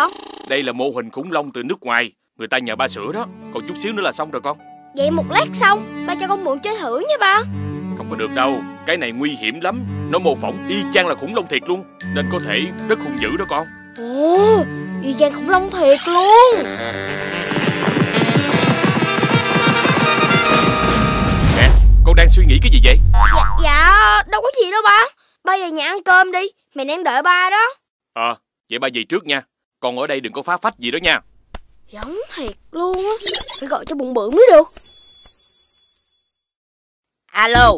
vậy? Đây là mô hình khủng long từ nước ngoài, người ta nhờ ba sửa đó. Còn chút xíu nữa là xong rồi con. Vậy một lát xong, ba cho con mượn chơi thử nha ba. Không có được đâu, cái này nguy hiểm lắm. Nó mô phỏng y chang là khủng long thiệt luôn, nên có thể rất hung dữ đó con. Ồ, y chang khủng long thiệt luôn. Nè, con đang suy nghĩ cái gì vậy? Dạ, đâu có gì đâu ba. Ba về nhà ăn cơm đi, mẹ đang đợi ba đó. Ờ, vậy ba về trước nha. Con ở đây đừng có phá phách gì đó nha. Giống thiệt luôn á. Phải gọi cho bụng bự mới được. Alo,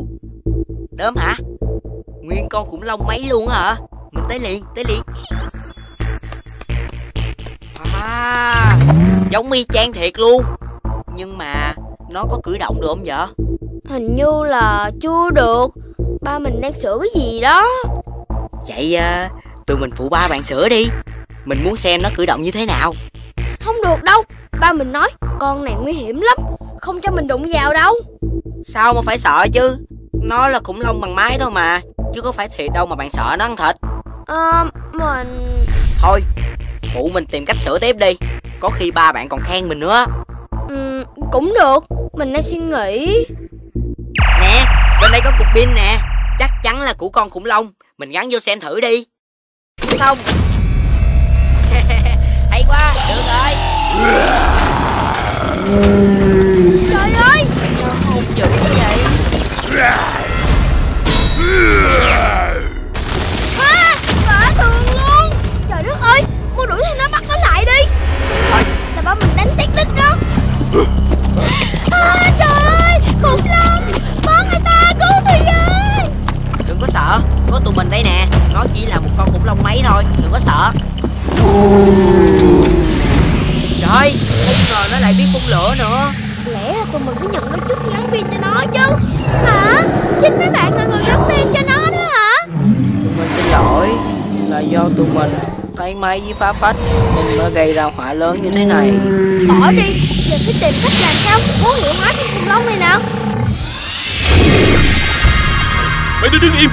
Đốm hả? Nguyên con khủng long mấy luôn hả? Mình tới liền, tới liền. À, giống y chang thiệt luôn. Nhưng mà nó có cử động được không vậy? Hình như là chưa được. Ba mình đang sửa cái gì đó. Vậy tụi mình phụ ba bạn sửa đi. Mình muốn xem nó cử động như thế nào. Không được đâu, ba mình nói con này nguy hiểm lắm, không cho mình đụng vào đâu. Sao mà phải sợ chứ, nó là khủng long bằng máy thôi mà, chứ có phải thiệt đâu mà bạn sợ nó ăn thịt. Mình... Thôi, phụ mình tìm cách sửa tiếp đi, có khi ba bạn còn khen mình nữa. Cũng được, mình đang suy nghĩ. Nè, bên đây có cục pin nè, chắc chắn là của con khủng long, mình gắn vô xem thử đi. Xong. Hay quá, được rồi. Trời ơi, nó hung dữ quá vậy. À, bả tường luôn. Trời đất ơi, cô đuổi theo nó bắt nó lại đi. Thôi, là ba mình đánh tét lít đó. À, trời ơi, khủng long, bắn người ta, cứu tôi với. Đừng có sợ, có tụi mình đây nè. Nó chỉ là một con khủng long máy thôi, đừng có sợ. Trời, không ngờ nó lại biết phun lửa nữa. Lẽ là tụi mình phải nhận nó trước khi gắn pin cho nó chứ. Hả? Chính mấy bạn là người gắn pin cho nó đó hả? Tụi mình xin lỗi, là do tụi mình tay máy với phá phách nên mới gây ra họa lớn như thế này. Bỏ đi, giờ phải tìm cách làm sao cố hiệu hóa con khủng long này nào. Mày đứng im.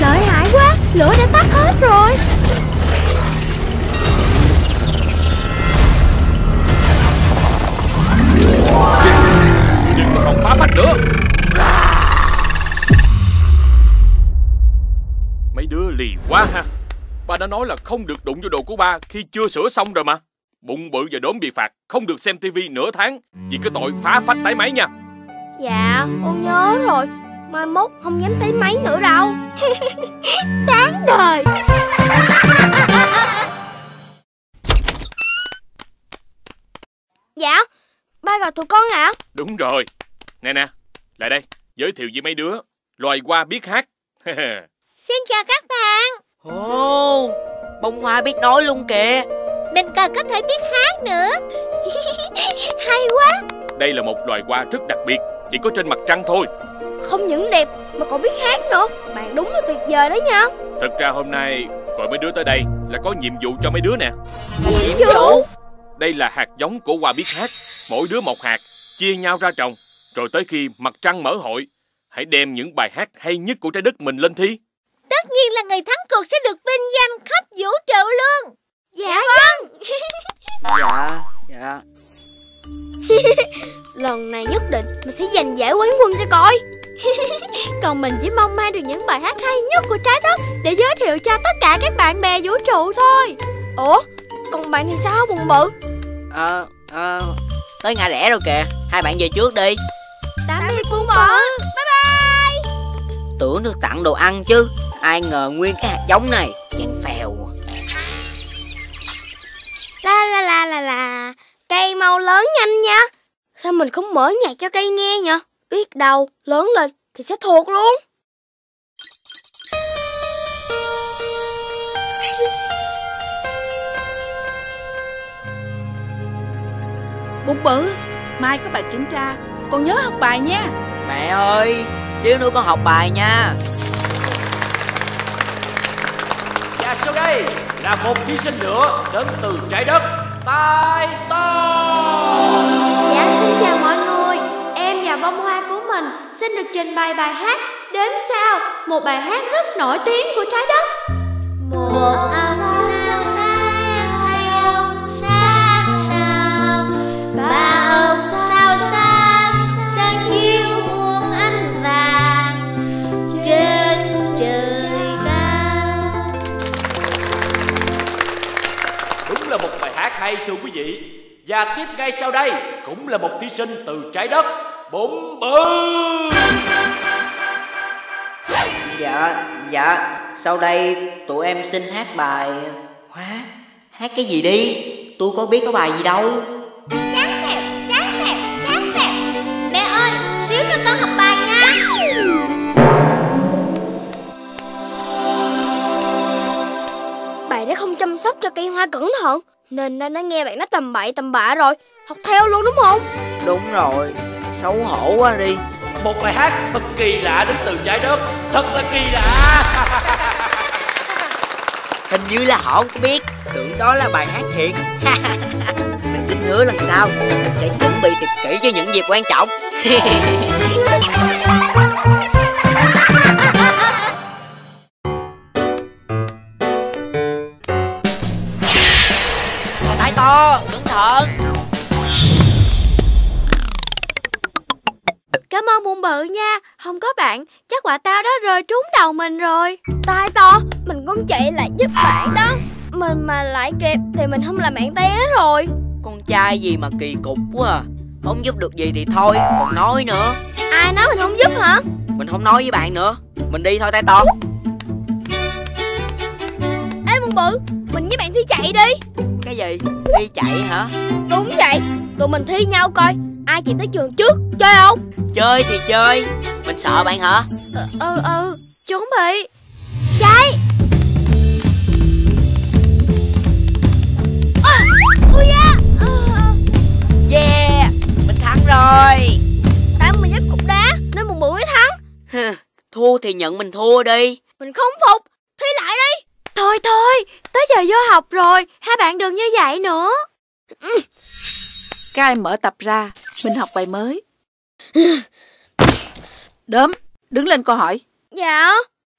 Lợi hại quá, lửa đã tắt hết rồi. Nhưng mà không phá phách nữa. Mấy đứa lì quá ha. Ba đã nói là không được đụng vô đồ của ba khi chưa sửa xong rồi mà. Bụng bự và Đốm bị phạt không được xem tivi nửa tháng vì cái tội phá phách tái máy nha. Dạ, con nhớ rồi. Mai mốt không dám tới máy nữa đâu. Đáng đời. Dạ, ba gọi tụi con ạ. Đúng rồi. Nè nè, lại đây. Giới thiệu với mấy đứa loài hoa biết hát. Xin chào các bạn. Ồ, bông hoa biết nói luôn kìa. Mình còn có thể biết hát nữa. Hay quá. Đây là một loài hoa rất đặc biệt, chỉ có trên mặt trăng thôi. Không những đẹp mà còn biết hát nữa. Bạn đúng là tuyệt vời đó nha. Thật ra hôm nay gọi mấy đứa tới đây là có nhiệm vụ cho mấy đứa nè. Nhiệm vụ? Đây là hạt giống của hoa biết hát. Mỗi đứa một hạt, chia nhau ra trồng. Rồi tới khi mặt trăng mở hội, hãy đem những bài hát hay nhất của trái đất mình lên thi. Tất nhiên là người thắng cuộc sẽ được vinh danh khắp vũ trụ luôn. Dạ vâng. Dạ. Lần này nhất định mình sẽ giành giải quán quân cho coi. Còn mình chỉ mong mang được những bài hát hay nhất của trái đất để giới thiệu cho tất cả các bạn bè vũ trụ thôi. Ủa, còn bạn thì sao bụng bự? Tới ngã rẽ rồi kìa. Hai bạn về trước đi. Tạm biệt bụng bự. Bye bye. Tưởng được tặng đồ ăn chứ, ai ngờ nguyên cái hạt giống này. Chán phèo. La la la la la. Cây mau lớn nhanh nha. Sao mình không mở nhạc cho cây nghe nhỉ? Biết đâu lớn lên thì sẽ thuộc luôn. Bụng bự, mai các bạn kiểm tra, con nhớ học bài nha. Mẹ ơi, xíu nữa con học bài nha. Và sau đây là một thí sinh nữa đến từ trái đất Tài Tô. Xin chào mọi người, em và bông hoa của mình xin được trình bày bài hát Đếm sao, một bài hát rất nổi tiếng của trái đất. Một ông sao sáng, hai ông sao sao, ba ông sao sáng, sáng chiếu muôn ánh vàng trên trời cao. Đúng là một bài hát hay thưa quý vị. Và tiếp ngay sau đây cũng là một thí sinh từ trái đất, Bụng Bự. Dạ, sau đây tụi em xin hát bài... Hát cái gì đi, tôi có biết có bài gì đâu. Chán phẹt. Mẹ ơi, xíu nữa con học bài nha. Bạn đã không chăm sóc cho cây hoa cẩn thận nên nó nghe bạn nó tầm bậy tầm bạ rồi. Học theo luôn đúng không? Đúng rồi, xấu hổ quá đi. Một bài hát thật kỳ lạ đến từ trái đất. Thật là kỳ lạ. Hình như là họ không biết, tưởng đó là bài hát thiệt. Mình xin hứa lần sau mình sẽ chuẩn bị thiệt kỹ cho những dịp quan trọng. Thái To, cẩn thận. Cảm ơn Bụng Bự nha, không có bạn chắc quả táo đó rơi trúng đầu mình rồi. Tai To, mình cũng chạy lại giúp bạn đó, mình mà lại kịp thì mình không làm bạn té rồi. Con trai gì mà kỳ cục quá à, không giúp được gì thì thôi còn nói nữa. Ai nói mình không giúp hả? Mình không nói với bạn nữa, mình đi thôi Tai To. Ê Bụng Bự, mình với bạn thi chạy đi. Cái gì? Thi chạy hả? Đúng vậy, tụi mình thi nhau coi ai chạy tới trường trước, chơi không? Chơi thì chơi, mình sợ bạn hả? Chuẩn bị chạy. Yeah, mình thắng rồi. Tại mình dắt cục đá nên Bụng Bự mới thắng. Thua thì nhận mình thua đi. Mình không phục, thi lại đi. Thôi, tới giờ vô học rồi, hai bạn đừng như vậy nữa. Các em mở tập ra, mình học bài mới. Đốm, đứng lên câu hỏi. Dạ.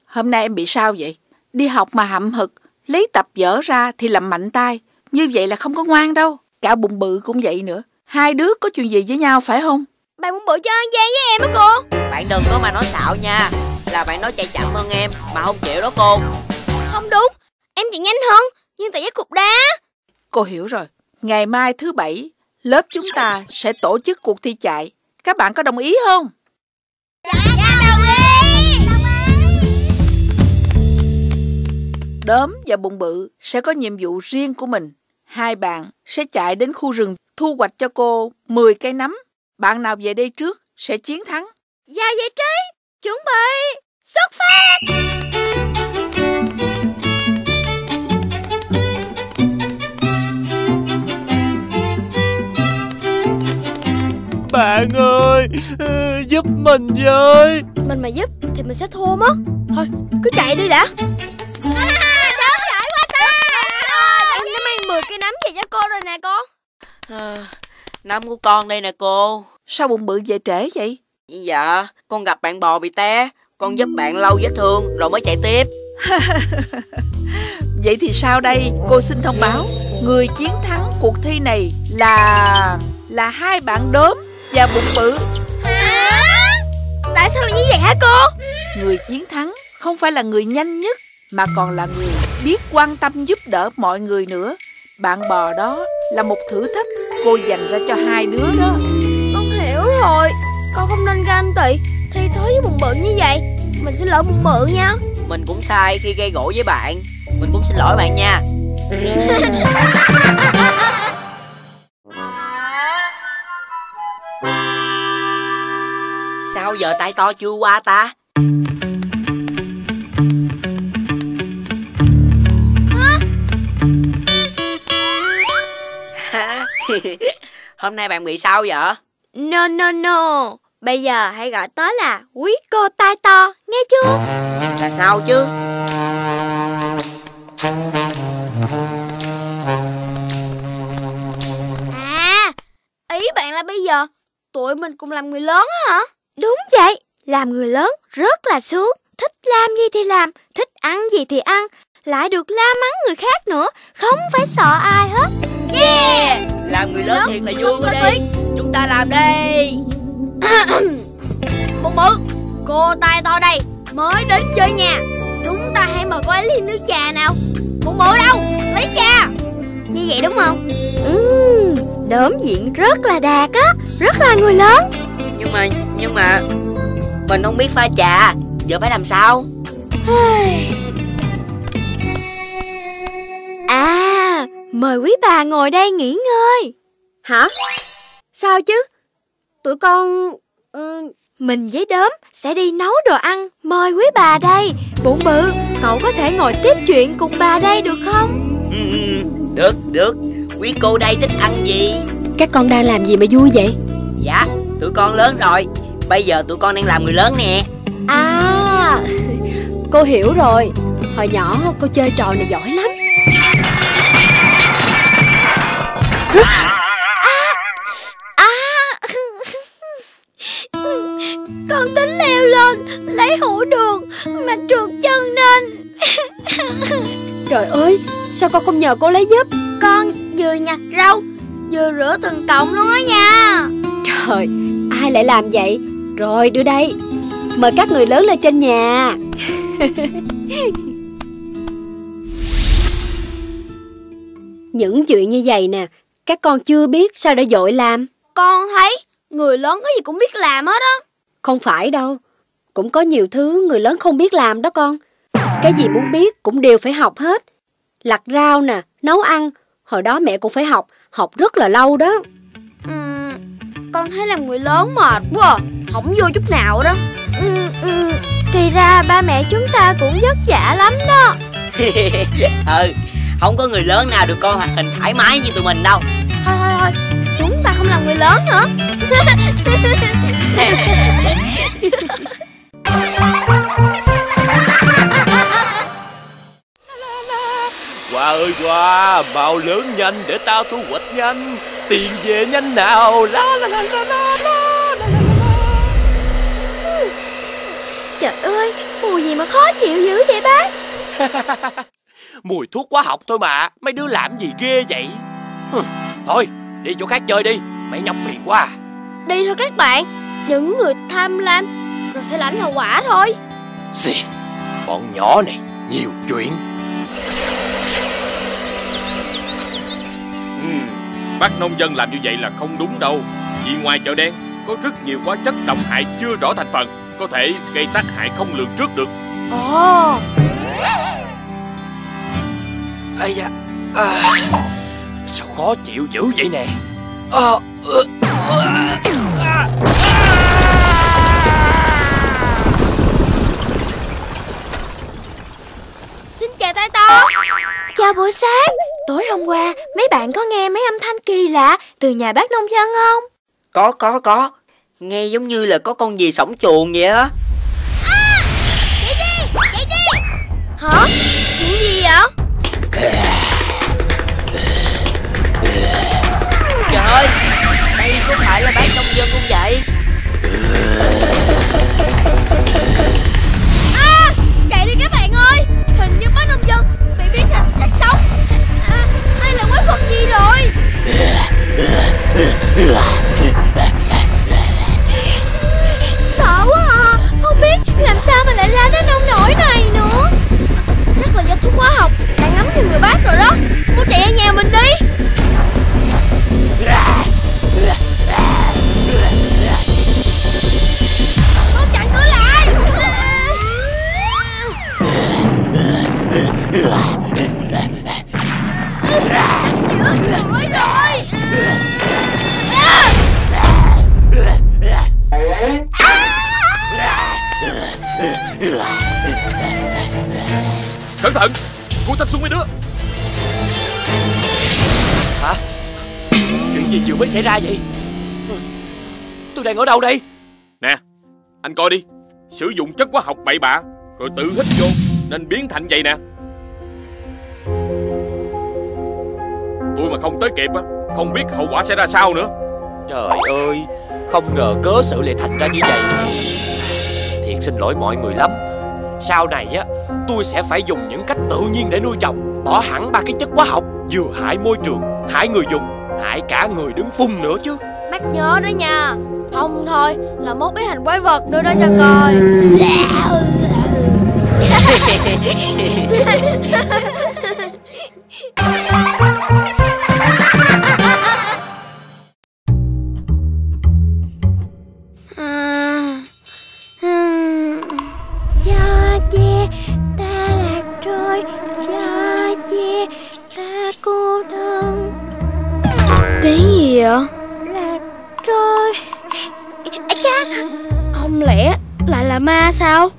Hôm nay em bị sao vậy? Đi học mà hậm hực, lấy tập dở ra thì làm mạnh tay, như vậy là không có ngoan đâu. Cả Bụng Bự cũng vậy nữa, hai đứa có chuyện gì với nhau phải không? Bạn Bụng Bự chơi ăn gian với em á cô. Bạn đừng có mà nói xạo nha, là bạn nói chạy chậm hơn em mà không chịu đó cô. Không đúng, em chạy nhanh hơn, nhưng tại với cục đá. Cô hiểu rồi, ngày mai thứ Bảy, lớp chúng ta sẽ tổ chức cuộc thi chạy. Các bạn có đồng ý không? Dạ đồng ý. Đốm và Bụng Bự sẽ có nhiệm vụ riêng của mình. Hai bạn sẽ chạy đến khu rừng thu hoạch cho cô 10 cây nấm. Bạn nào về đây trước sẽ chiến thắng. Dạ giải trí, chuẩn bị, xuất phát. Bạn ơi, giúp mình với. Mình mà giúp thì mình sẽ thua mất. Thôi, cứ chạy đi đã. Đốm giỏi quá ta. Em đã mang 10 cây nấm về cho cô rồi nè cô. Nấm của con đây nè cô. Sao Bụng Bự về trễ vậy? Dạ, con gặp bạn bò bị té. Con giúp bạn lau vết thương rồi mới chạy tiếp. Vậy thì sao đây? Cô xin thông báo, người chiến thắng cuộc thi này là... hai bạn Đốm và Bụng Bự. Hả? Tại sao lại như vậy hả cô? Người chiến thắng không phải là người nhanh nhất mà còn là người biết quan tâm giúp đỡ mọi người nữa. Bạn bò đó là một thử thách cô dành ra cho hai đứa đó. Con hiểu rồi, con không nên ganh tị thi thố với Bụng Bự như vậy. Mình xin lỗi Bụng Bự nha. Mình cũng sai khi gây gổ với bạn. Mình cũng xin lỗi bạn nha. Sao giờ Tai To chưa qua ta? Hôm nay bạn bị sao vậy? No, bây giờ hãy gọi tớ là quý cô Tai To, nghe chưa? Là sao chứ? À, ý bạn là bây giờ tụi mình cùng làm người lớn hả? Đúng vậy, Làm người lớn rất là sướng, thích làm gì thì làm, thích ăn gì thì ăn, lại được la mắng người khác nữa, không phải sợ ai hết. Yeah! Làm người lớn thiệt là vui quá đi. Chúng ta làm đi. Bụng bự, cô tay to đây, mới đến chơi nhà. Chúng ta hãy mời cô ấy ly nước trà nào. Bụng bự đâu, lấy trà. Như vậy đúng không? Đốm diện rất là đạt á, rất là người lớn. Nhưng mà mình không biết pha trà, giờ phải làm sao? À, mời quý bà ngồi đây nghỉ ngơi. Hả? Sao chứ? Tụi con... Mình với Đốm sẽ đi nấu đồ ăn, mời quý bà đây. Bụng bự, cậu có thể ngồi tiếp chuyện cùng bà đây được không? Được. Quý cô đây thích ăn gì? Các con đang làm gì mà vui vậy? Dạ, tụi con lớn rồi. Bây giờ tụi con đang làm người lớn nè. À, cô hiểu rồi. Hồi nhỏ cô chơi trò này giỏi lắm. Con tính leo lên lấy hũ đường mà trượt chân nên... Trời ơi, sao con không nhờ cô lấy giúp? Con vừa nhặt rau vừa rửa từng cọng luôn á nha. Trời, ai lại làm vậy? Rồi đưa đây, mời các người lớn lên trên nhà. Những chuyện như vậy nè, các con chưa biết sao đã vội làm. Con thấy người lớn có gì cũng biết làm hết á. Không phải đâu, cũng có nhiều thứ người lớn không biết làm đó con. Cái gì muốn biết cũng đều phải học hết. Lặt rau nè, nấu ăn, hồi đó mẹ cũng phải học rất là lâu đó. Con thấy làm người lớn mệt quá à, không vui chút nào đó. Thì ra ba mẹ chúng ta cũng vất vả lắm đó. Không có người lớn nào được con hoạt hình thoải mái như tụi mình đâu. Thôi, chúng ta không làm người lớn nữa. Hoa ơi hoa, mau lớn nhanh để tao thu hoạch nhanh, tiền về nhanh nào. La la la la la la. Trời ơi, mùi gì mà khó chịu dữ vậy bác? Mùi thuốc hóa học thôi mà, mấy đứa làm gì ghê vậy? Thôi, đi chỗ khác chơi đi, mày nhọc phiền quá. Đi thôi các bạn, những người tham lam rồi sẽ lãnh hậu quả thôi. Xì, bọn nhỏ này nhiều chuyện. Bác nông dân làm như vậy là không đúng đâu. Vì ngoài chợ đen có rất nhiều hóa chất độc hại chưa rõ thành phần, có thể gây tác hại không lường trước được. Ồ. Ây da, sao khó chịu dữ vậy nè. Xin chào tay to. Chào buổi sáng. Tối hôm qua mấy bạn có nghe mấy âm thanh kỳ lạ từ nhà bác nông dân không? Có. Nghe giống như là có con gì sõng chuồng vậy á. À, chạy đi. Hả? Chuyện gì vậy? Trời ơi, đây có phải là bác nông dân không vậy? À, chạy đi các bạn ơi, hình như bác nông dân bị biến thành xác sống. Đây là quái vật gì rồi? Sợ quá à, không biết làm sao mà lại ra đến nông nổi này nữa. Chắc là do thuốc hóa học đã ngấm vào người bác rồi đó. Cô chạy ra nhà mình đi. Con chặn cửa lại. Rồi. Cẩn thận, cú thanh xuống mấy đứa. Hả? Chuyện gì vừa mới xảy ra vậy? Tôi đang ở đâu đây? Nè, anh coi đi. Sử dụng chất hóa học bậy bạ rồi tự hít vô nên biến thành vậy nè. Tôi mà không tới kịp á, không biết hậu quả sẽ ra sao nữa. Trời ơi, không ngờ cớ sự lại thành ra như vậy. Thiệt xin lỗi mọi người lắm. Sau này á, tôi sẽ phải dùng những cách tự nhiên để nuôi trồng, bỏ hẳn ba cái chất hóa học, vừa hại môi trường, hại người dùng, hại cả người đứng phun nữa chứ. Bác nhớ đó nha, không thôi là mốt biến thành quái vật nữa đó cho coi. Không lẽ lại là ma sao?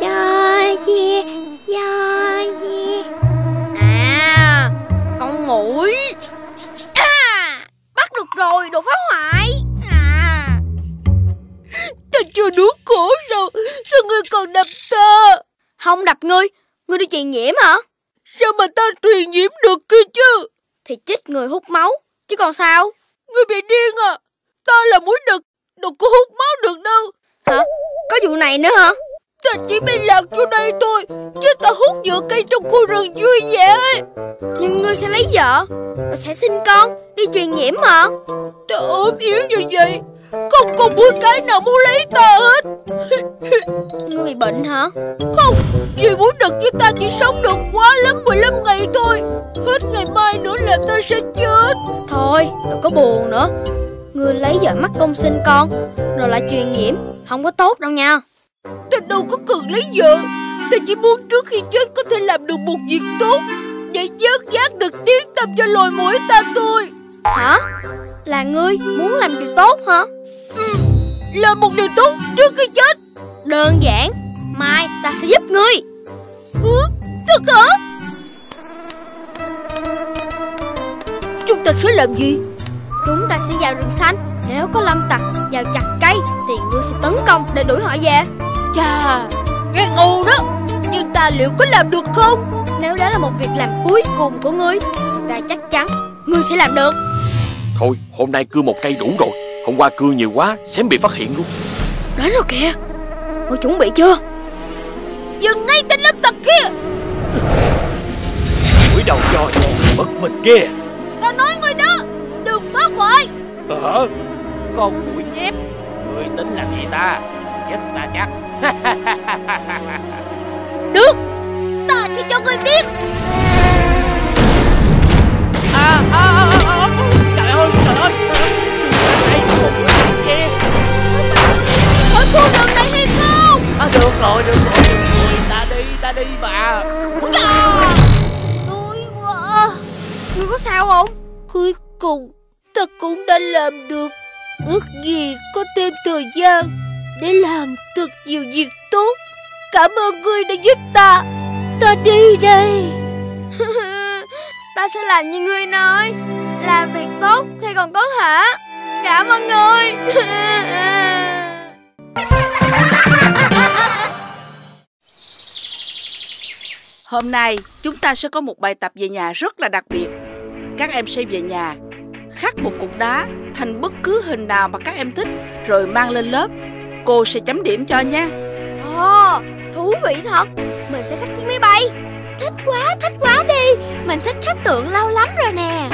Do gì à, con muỗi à, bắt được rồi đồ phá hoại à. Ta chưa đuối khổ rồi, sao ngươi còn đập ta? Không đập ngươi, ngươi đi truyền nhiễm hả? Sao mà ta truyền nhiễm được kia chứ? Thì chích người hút máu chứ còn sao. Ngươi bị điên à? Ta là muỗi đực, đâu có hút máu được đâu. Hả? Có vụ này nữa hả? Ta chỉ bị lạc vô đây thôi, chứ ta hút nhựa cây trong khu rừng vui vẻ. Nhưng ngươi sẽ lấy vợ, rồi sẽ sinh con, đi truyền nhiễm hả? Ta ốm yếu như vậy, không có muỗi cái nào muốn lấy ta hết. Ngươi bị bệnh hả? Không, vì muỗi đực với ta chỉ sống được quá lắm 15 ngày thôi. Hết ngày mai nữa là ta sẽ chết. Thôi, đừng có buồn nữa. Ngươi lấy vợ mắc công sinh con, rồi lại truyền nhiễm, không có tốt đâu nha. Ta đâu có cần lấy vợ, ta chỉ muốn trước khi chết có thể làm được một việc tốt, để vớt vát được tiếng tăm cho loài muỗi ta thôi. Hả? Là ngươi muốn làm điều tốt hả? Ừ, là một điều tốt trước khi chết. Đơn giản, mai ta sẽ giúp ngươi. Ừ, thật hả? Chúng ta sẽ làm gì? Chúng ta sẽ vào rừng xanh, nếu có lâm tặc vào chặt cây thì ngươi sẽ tấn công để đuổi họ về. Chà, nghe ngu đó, nhưng ta liệu có làm được không? Nếu đó là một việc làm cuối cùng của ngươi thì ta chắc chắn ngươi sẽ làm được. Thôi, hôm nay cưa một cây đủ rồi, hôm qua cưa nhiều quá xém bị phát hiện luôn. Đến rồi kìa, ngươi chuẩn bị chưa? Dừng ngay tên lâm tặc kia. Mũi đầu cho mất mình kia. Ta nói ngươi đó, đừng phá hoại. Hả? Con muỗi nhép, ngươi tính làm gì ta? Chết ta chắc. Được, ta sẽ cho ngươi biết. Trời ơi, trời ơi. Đây một người kia. Ở khu đường này hay không? À, được rồi. Ta đi bà. Tôi quá. Ngươi có sao không? Cuối cùng ta cũng đã làm được. Ước gì có thêm thời gian để làm thật nhiều việc tốt. Cảm ơn ngươi đã giúp ta. Ta đi đây. Ta sẽ làm như ngươi nói, làm việc tốt khi còn có thể. Cảm ơn ngươi. Hôm nay chúng ta sẽ có một bài tập về nhà rất là đặc biệt. Các em sẽ về nhà khắc một cục đá thành bất cứ hình nào mà các em thích, rồi mang lên lớp. Cô sẽ chấm điểm cho nha. Ồ, thú vị thật. Mình sẽ khắc chiếc máy bay. Thích quá đi. Mình thích khắc tượng lâu lắm rồi nè.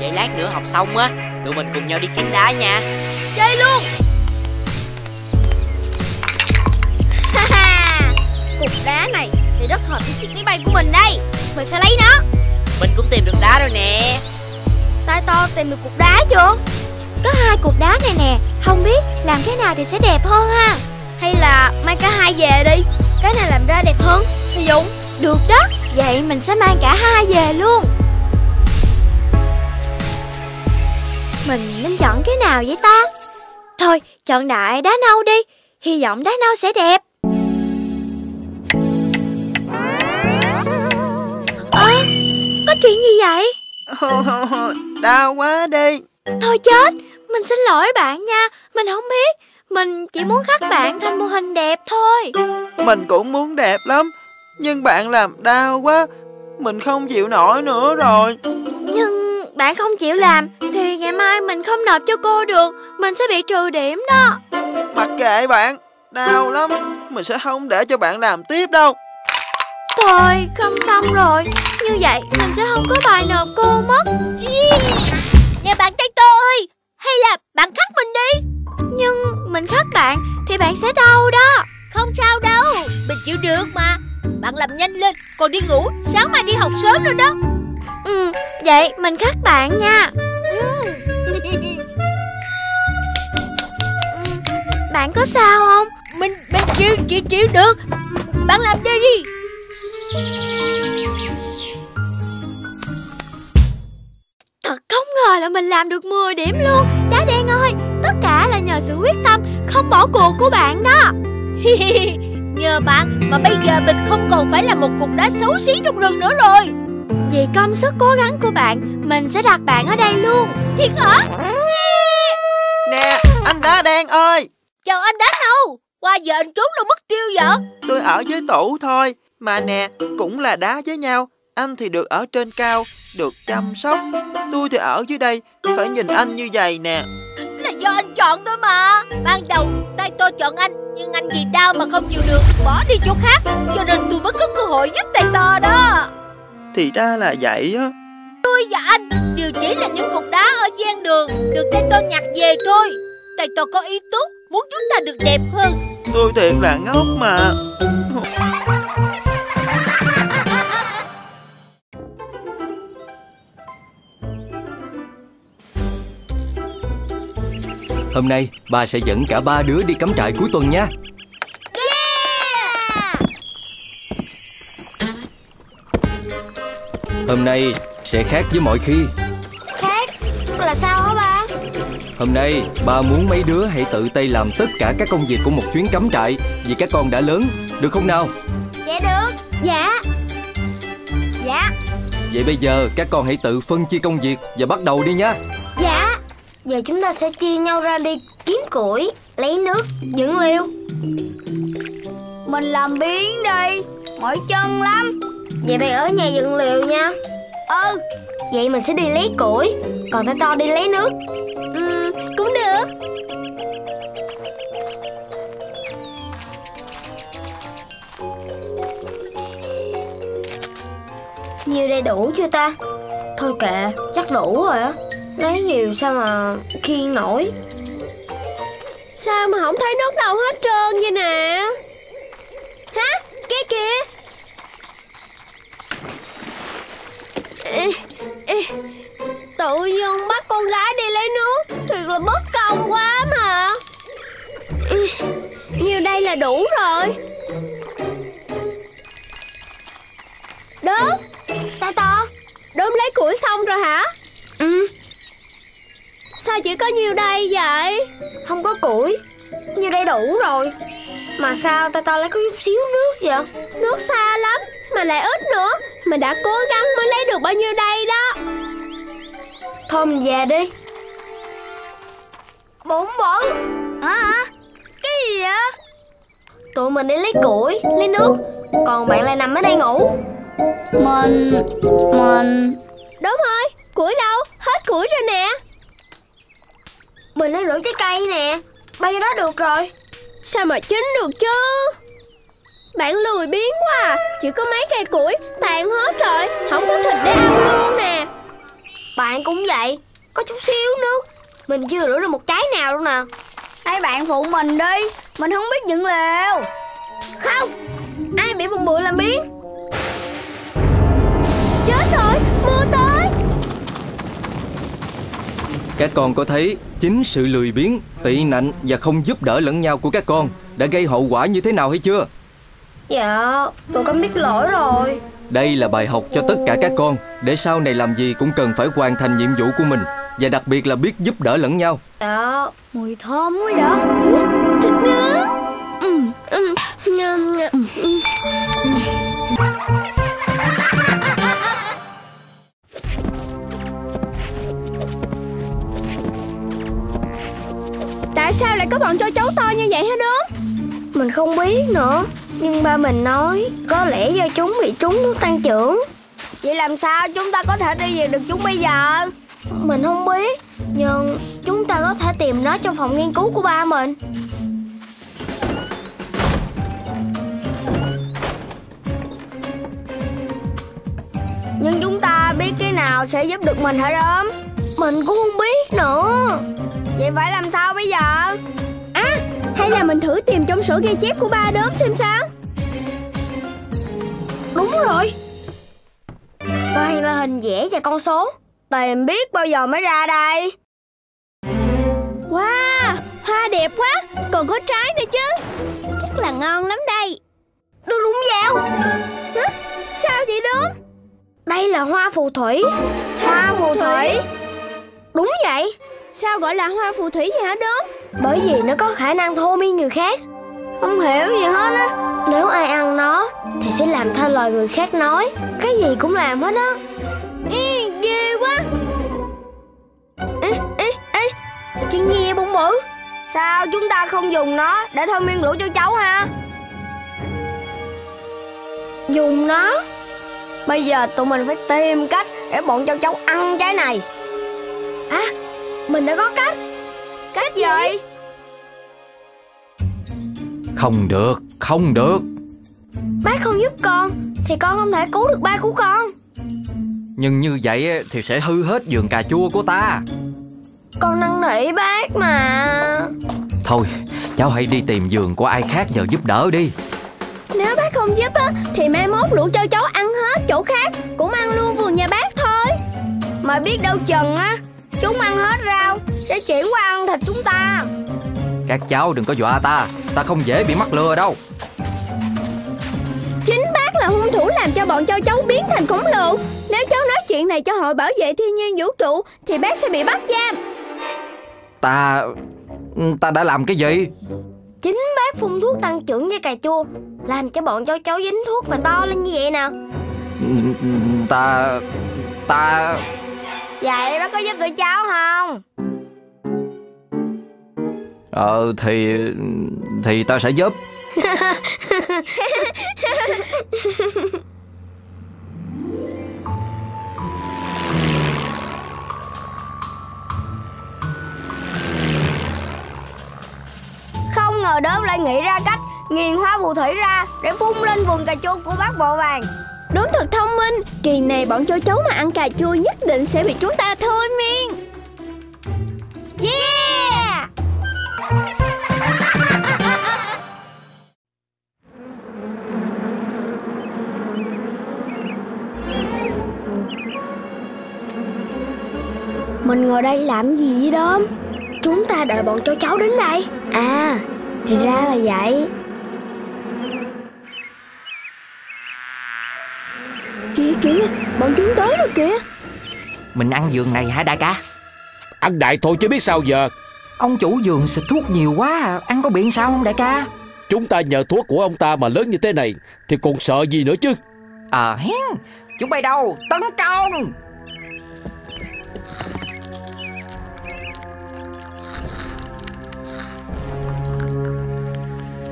Vậy lát nữa học xong á, tụi mình cùng nhau đi kiếm đá nha. Chơi luôn. Cục đá này sẽ rất hợp với chiếc máy bay của mình đây. Mình sẽ lấy nó. Mình cũng tìm được đá rồi nè. Tai to tìm được cục đá chưa? Có hai cục đá này nè, không biết làm cái nào thì sẽ đẹp hơn ha. Hay là mang cả hai về đi, cái này làm ra đẹp hơn. Thì Dũng, được đó. Vậy mình sẽ mang cả hai về luôn. Mình nên chọn cái nào vậy ta? Thôi, chọn đại đá nâu đi. Hy vọng đá nâu sẽ đẹp. À, có chuyện gì vậy? Đau quá đi. Thôi chết, mình xin lỗi bạn nha. Mình không biết, mình chỉ muốn khắc bạn thành mô hình đẹp thôi. Mình cũng muốn đẹp lắm, nhưng bạn làm đau quá, mình không chịu nổi nữa rồi. Nhưng bạn không chịu làm thì ngày mai mình không nộp cho cô được, mình sẽ bị trừ điểm đó. Mặc kệ bạn, Đau lắm, mình sẽ không để cho bạn làm tiếp đâu. Thôi, không xong rồi. Như vậy mình sẽ không có bài nộp cô mất. Nè bạn tay tôi ơi, hay là bạn khắc mình đi. Nhưng mình khắc bạn thì bạn sẽ đau đó. Không sao đâu, mình chịu được mà. Bạn làm nhanh lên, còn đi ngủ, sáng mai đi học sớm rồi đó. Ừ, vậy mình khắc bạn nha. Bạn có sao không? Mình chịu được. Bạn làm đi đi. Thật không ngờ là mình làm được 10 điểm luôn. Đá đen ơi, tất cả là nhờ sự quyết tâm không bỏ cuộc của bạn đó. Nhờ bạn mà bây giờ mình không còn phải là một cục đá xấu xí trong rừng nữa rồi. Vì công sức cố gắng của bạn, mình sẽ đặt bạn ở đây luôn. Thiệt hả? Nè, anh đá đen ơi. Chào anh đá nâu. Qua giờ anh trốn đâu mất tiêu vậy? Tôi ở với tủ thôi. Mà nè, cũng là đá với nhau. Anh thì được ở trên cao, được chăm sóc. Tôi thì ở dưới đây, phải nhìn anh như vậy nè. Là do anh chọn thôi mà. Ban đầu tay tôi chọn anh, nhưng anh vì đau mà không chịu được, bỏ đi chỗ khác, cho nên tôi mới có cơ hội giúp tay to đó. Thì ra là vậy á. Tôi và anh đều chỉ là những cục đá ở gian đường, được tay tôi nhặt về thôi. Tay tôi có ý tốt, muốn chúng ta được đẹp hơn. Tôi thiệt là ngốc mà. Hôm nay bà sẽ dẫn cả 3 đứa đi cắm trại cuối tuần nha. Yeah! Hôm nay sẽ khác với mọi khi. Khác là sao hả ba? Hôm nay ba muốn mấy đứa hãy tự tay làm tất cả các công việc của một chuyến cắm trại, vì các con đã lớn, được không nào? Dạ được. Dạ. Dạ. Vậy bây giờ các con hãy tự phân chia công việc và bắt đầu đi nha. Dạ. Giờ chúng ta sẽ chia nhau ra đi kiếm củi, lấy nước, dưỡng liêu. Mình làm biến đi, mỏi chân lắm. Vậy bạn ở nhà dựng liều nha. Ừ. Vậy mình sẽ đi lấy củi, còn tay to đi lấy nước. Ừ, cũng được. Nhiều đầy đủ chưa ta? Thôi kệ, chắc đủ rồi á. Lấy nhiều sao mà khiêng nổi. Sao mà không thấy nước đâu hết trơn vậy nè? Hả? Cái kia. Tự nhiên bắt con gái đi lấy nước, thiệt là bất công quá mà. Nhiều đây là đủ rồi. Đốm, ta to, đốm lấy củi xong rồi hả? Ừ. Sao chỉ có nhiêu đây vậy? Không có củi, nhiêu đây đủ rồi. Mà sao tay to lấy có chút xíu nước vậy? Nước xa lắm, mà lại ít nữa. Mình đã cố gắng mới lấy được bao nhiêu đây đó. Thôi mình về đi. Bụng bụng. Hả? Cái gì vậy? Tụi mình đi lấy củi, lấy nước, còn bạn lại nằm ở đây ngủ. Mình đúng rồi, củi đâu? Hết củi rồi nè. Mình lấy rửa trái cây nè, bao nhiêu đó được rồi. Sao mà chín được chứ? Bạn lười biếng quá à. Chỉ có mấy cây củi, tàn hết rồi, không có thịt để ăn luôn nè. Bạn cũng vậy, có chút xíu nước. Mình chưa rửa được một trái nào luôn nè. Hai bạn phụ mình đi, mình không biết dựng lều. Không, ai bị bụng bụi làm biếng. Chết rồi, mưa tới. Các con có thấy chính sự lười biếng, tị nạnh và không giúp đỡ lẫn nhau của các con đã gây hậu quả như thế nào hay chưa? Dạ, tụi con biết lỗi rồi. Đây là bài học cho tất cả các con, để sau này làm gì cũng cần phải hoàn thành nhiệm vụ của mình, và đặc biệt là biết giúp đỡ lẫn nhau. Dạ, mùi thơm quá đó. Thịt nướng. Tại sao lại có bọn châu chấu to như vậy hả đứa? Mình không biết nữa, nhưng ba mình nói có lẽ do chúng bị trúng thuốc tăng trưởng. Vậy làm sao chúng ta có thể đi về được chúng bây giờ? Mình không biết, nhưng chúng ta có thể tìm nó trong phòng nghiên cứu của ba mình. nào sẽ giúp được mình hả Rơm? Mình cũng không biết nữa. Vậy phải làm sao bây giờ? À, hay là mình thử tìm trong sổ ghi chép của ba Đốm xem sao. Đúng rồi, toàn là hình vẽ và con số. Tìm biết bao giờ mới ra đây. Wow, hoa đẹp quá. Còn có trái nữa chứ. Chắc là ngon lắm đây. Đúng đúng vào. Hả? Sao vậy Đốm? Đây là hoa phù thủy. Hoa phù thủy? Đúng vậy. Sao gọi là hoa phù thủy vậy hả Đốm? Bởi vì nó có khả năng thô miên người khác. Không hiểu gì hết á. Nếu ai ăn nó thì sẽ làm theo lời người khác nói. Cái gì cũng làm hết á. Ê, ghê quá. Ê chuyện gì vậy bụng bự? Sao chúng ta không dùng nó để thôi miên lũ cho cháu ha? Dùng nó. Bây giờ tụi mình phải tìm cách để bọn cháu cháu ăn trái này. À, mình đã có cách. Cách gì? Không được, không được. Bác không giúp con thì con không thể cứu được ba của con. Nhưng như vậy thì sẽ hư hết vườn cà chua của ta. Con năn nỉ bác mà. Thôi, cháu hãy đi tìm vườn của ai khác nhờ giúp đỡ đi. Nếu bác không giúp á thì mai mốt lũ cho cháu ăn hết chỗ khác cũng ăn luôn vườn nhà bác thôi. Mà biết đâu chừng á, chúng ăn hết rau sẽ chuyển qua ăn thịt chúng ta. Các cháu đừng có dọa ta. Ta không dễ bị mắc lừa đâu. Chính bác là hung thủ làm cho bọn cháu cháu biến thành khổng lồ. Nếu cháu nói chuyện này cho hội bảo vệ thiên nhiên vũ trụ thì bác sẽ bị bắt giam. Ta đã làm cái gì? Chính bác phun thuốc tăng trưởng với cà chua, làm cho bọn cháu cháu dính thuốc mà to lên như vậy nè. Ta Vậy bác có giúp tụi cháu không? Thì tao sẽ giúp. Không ngờ Đốm lại nghĩ ra cách nghiền hoa phù thủy ra để phun lên vườn cà chua của bác Bộ Vàng. Đốm thật thông minh. Kỳ này bọn cho cháu mà ăn cà chua nhất định sẽ bị chúng ta thôi miên. Yeah. Mình ngồi đây làm gì vậy Đốm? Chúng ta đợi bọn cháu cháu đến đây. À, thì ra là vậy. Kìa, bọn chúng tới rồi kìa. Mình ăn vườn này hả đại ca? Ăn đại thôi chứ biết sao giờ. Ông chủ vườn xịt thuốc nhiều quá, ăn có biện sao không đại ca? Chúng ta nhờ thuốc của ông ta mà lớn như thế này thì còn sợ gì nữa chứ. Hén, chúng bay đâu, tấn công.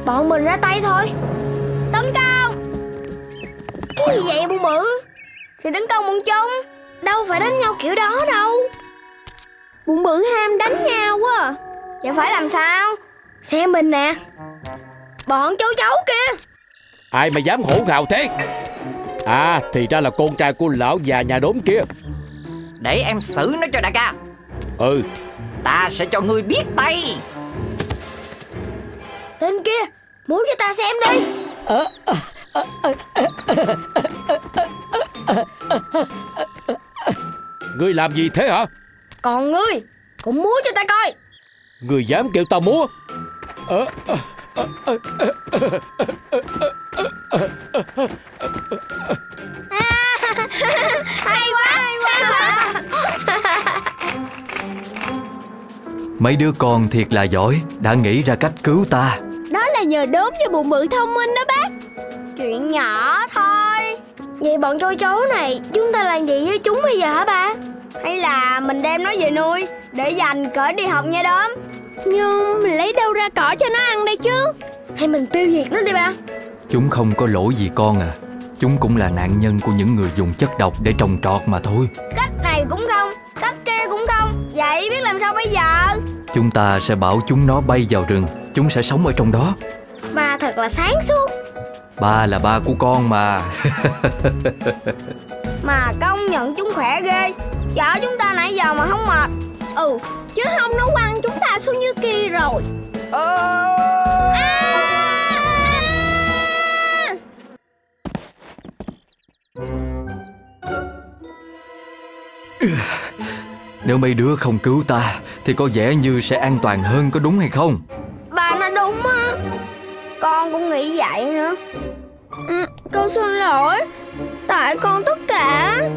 Bọn mình ra tay thôi. Tấn công. Cái gì vậy bụng bự? Thì tấn công bọn chúng. Đâu phải đánh nhau kiểu đó đâu. Bụng bự ham đánh nhau quá à. Vậy phải làm sao? Xem mình nè. Bọn cháu cháu kia. Ai mà dám hỗn hào thế? À, thì ra là con trai của lão già nhà Đốm kia. Để em xử nó cho đại ca. Ừ. Ta sẽ cho ngươi biết tay. Tên kia, muốn cho ta xem đi. Ngươi làm gì thế hả? Còn ngươi, cũng múa cho ta coi. Ngươi dám kêu ta múa? Hay quá, hay quá. Mấy đứa con thiệt là giỏi, đã nghĩ ra cách cứu ta. Đó là nhờ Đốm với bụng bự thông minh đó bác. Chuyện nhỏ thôi. Vậy bọn trôi chấu này chúng ta làm gì với chúng bây giờ hả ba? Hay là mình đem nó về nuôi để dành cỡ đi học nha Đốm. Nhưng mình lấy đâu ra cỏ cho nó ăn đây chứ? Hay mình tiêu diệt nó đi ba. Chúng không có lỗi gì con à. Chúng cũng là nạn nhân của những người dùng chất độc để trồng trọt mà thôi. Cách này cũng không, cách kia cũng không. Vậy biết làm sao bây giờ? Chúng ta sẽ bảo chúng nó bay vào rừng. Chúng sẽ sống ở trong đó. Ba thật là sáng suốt. Ba là ba của con mà. Mà công nhận chúng khỏe ghê, chở chúng ta nãy giờ mà không mệt. Ừ, chứ không nó quăng chúng ta xuống dưới kia rồi. Nếu mấy đứa không cứu ta thì có vẻ như sẽ an toàn hơn, có đúng hay không? Bà nói đúng á, con cũng nghĩ vậy nữa. Con xin lỗi, tại con tất cả.